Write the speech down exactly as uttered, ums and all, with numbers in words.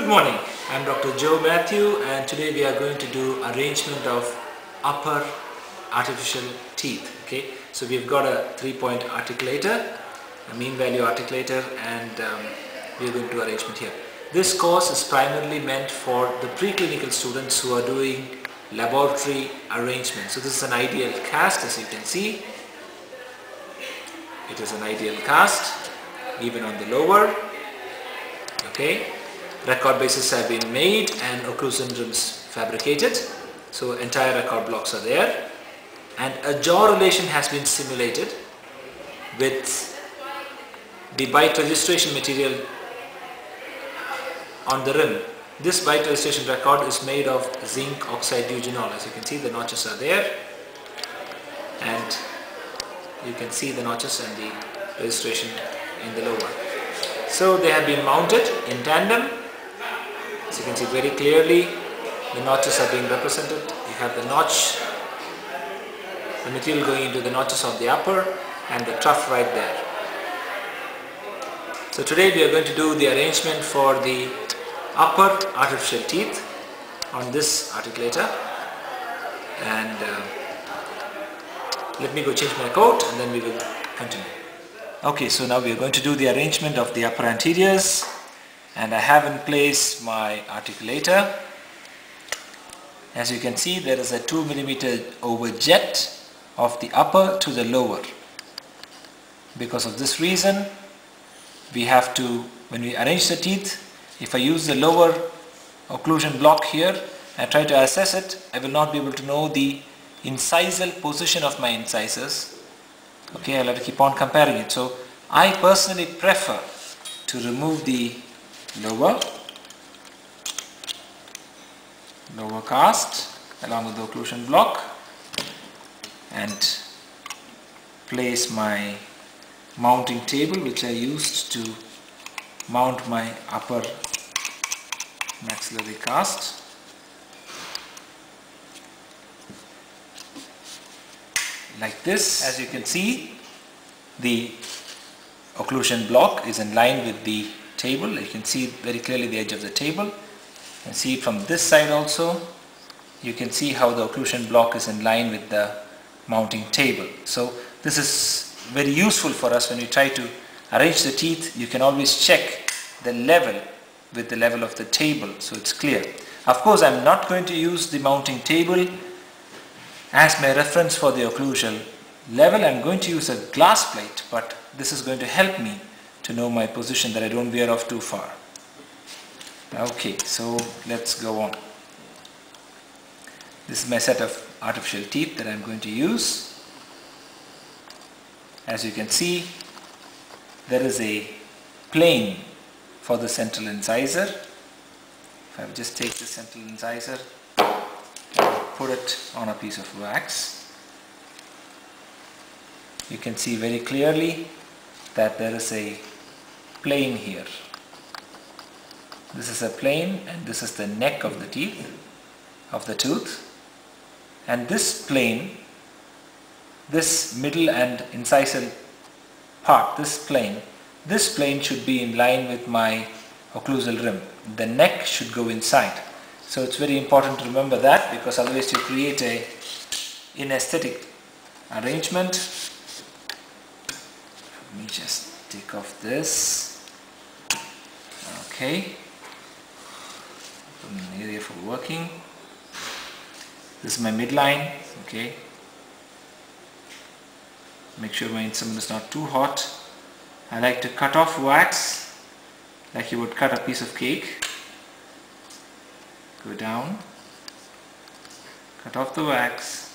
Good morning, I'm Doctor Joe Mathew, and today we are going to do arrangement of upper artificial teeth. Okay, so we've got a three-point articulator, a mean value articulator, and um, we're going to do arrangement here. This course is primarily meant for the preclinical students who are doing laboratory arrangement. So this is an ideal cast, as you can see. It is an ideal cast, even on the lower. Okay. Record bases have been made and occlusendrums fabricated, so entire record blocks are there, and a jaw relation has been simulated with the bite registration material on the rim. This bite registration record is made of zinc oxide eugenol. As you can see, the notches are there, and you can see the notches and the registration in the lower. So they have been mounted in tandem. As you can see very clearly, the notches are being represented. You have the notch, the material going into the notches of the upper, and the trough right there. So today we are going to do the arrangement for the upper artificial teeth on this articulator. And uh, let me go change my coat, and then we will continue. Okay, so now we are going to do the arrangement of the upper anteriors. And I have in place my articulator. As you can see, there is a two millimeter overjet of the upper to the lower. Because of this reason, we have to, when we arrange the teeth, if I use the lower occlusion block here and try to assess it, I will not be able to know the incisal position of my incisors. Okay, I'll have to keep on comparing it. So I personally prefer to remove the lower, lower cast along with the occlusion block and place my mounting table, which I used to mount my upper maxillary cast. Like this, as you can see, the occlusion block is in line with the table. You can see very clearly the edge of the table. You can see from this side also, you can see how the occlusion block is in line with the mounting table. So this is very useful for us when we try to arrange the teeth. You can always check the level with the level of the table, so it's clear. Of course, I'm not going to use the mounting table as my reference for the occlusal level. I'm going to use a glass plate, but this is going to help me to know my position, that I don't veer off too far. Okay, so let's go on. This is my set of artificial teeth that I'm going to use. As you can see, there is a plane for the central incisor. If I just take the central incisor and put it on a piece of wax, you can see very clearly that there is a plane here. This is a plane, and this is the neck of the teeth, of the tooth. And this plane, this middle and incisal part, this plane, this plane should be in line with my occlusal rim. The neck should go inside. So it's very important to remember that, because otherwise you create a inaesthetic arrangement. Let me just take off this. Okay, an area for working. This is my midline. Okay, make sure my instrument is not too hot. I like to cut off wax like you would cut a piece of cake. Go down, cut off the wax,